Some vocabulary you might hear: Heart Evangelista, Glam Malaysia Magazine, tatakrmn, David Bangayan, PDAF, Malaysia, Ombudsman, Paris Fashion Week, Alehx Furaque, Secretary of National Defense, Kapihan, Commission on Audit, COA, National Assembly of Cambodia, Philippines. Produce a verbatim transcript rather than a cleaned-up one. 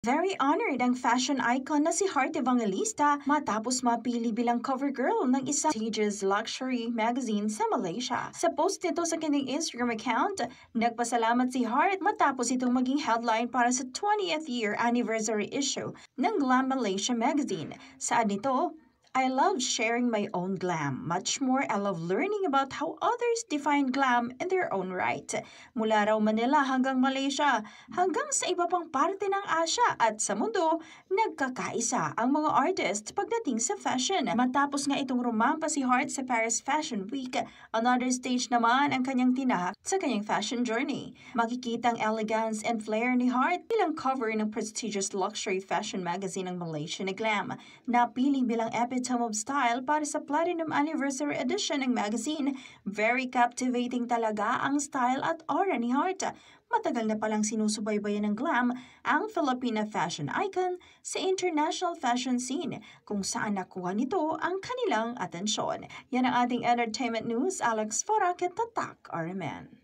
Very honored ang fashion icon na si Heart Evangelista matapos mapili bilang cover girl ng isang prestigious luxury magazine sa Malaysia. Sa post nito sa kanyang Instagram account, nagpasalamat si Heart matapos itong maging headline para sa twentieth year anniversary issue ng Glam Malaysia Magazine. Saan nito? I love sharing my own glam. Much more, I love learning about how others define glam in their own right. Mula raw Manila hanggang Malaysia, hanggang sa iba pang parte ng Asia at sa mundo, nagkakaisa ang mga artist pagdating sa fashion. Matapos nga itong rumampa si Heart sa Paris Fashion Week, another stage naman ang kanyang tinahak sa kanyang fashion journey. Makikita ang elegance and flair ni Heart bilang cover ng prestigious luxury fashion magazine ng Malaysia na Glam. Napili bilang epic term of style para sa Platinum Anniversary Edition ng magazine. Very captivating talaga ang style at aura ni Heart. Matagal na palang sinusubaybayan ng glam ang Filipina fashion icon sa international fashion scene kung saan nakuha nito ang kanilang atensyon. Yan ang ating entertainment news. Alehx Furaque, Tatak R M N.